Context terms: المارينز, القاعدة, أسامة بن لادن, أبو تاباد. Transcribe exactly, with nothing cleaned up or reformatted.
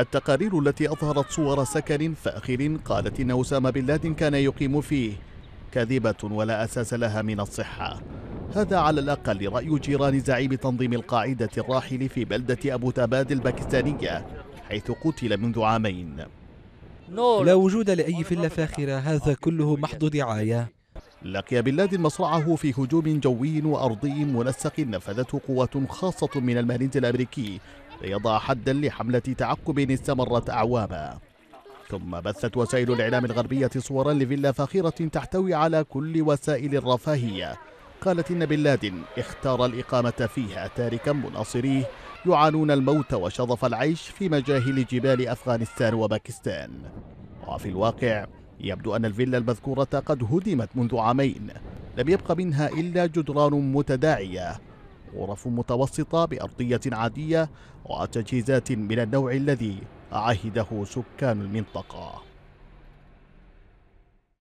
التقارير التي أظهرت صور سكن فاخر قالت إن أسامة بن لادن كان يقيم فيه كاذبة ولا أساس لها من الصحة. هذا على الأقل رأي جيران زعيم تنظيم القاعدة الراحل في بلدة أبو تاباد الباكستانية حيث قتل منذ عامين. لا وجود لأي فيلا فاخرة، هذا كله محض دعاية. لقي بن لادن مصرعه في هجوم جوي وأرضي منسق نفذته قوات خاصة من المارينز الأمريكي ليضع حدا لحملة تعقب استمرت أعواما. ثم بثت وسائل الإعلام الغربية صورا لفيلا فاخرة تحتوي على كل وسائل الرفاهية. قالت إن بن لادن اختار الإقامة فيها تاركا مناصريه يعانون الموت وشظف العيش في مجاهل جبال أفغانستان وباكستان. وفي الواقع يبدو أن الفيلا المذكورة قد هدمت منذ عامين، لم يبق منها إلا جدران متداعية، غرف متوسطة بأرضية عادية وتجهيزات من النوع الذي عهده سكان المنطقة.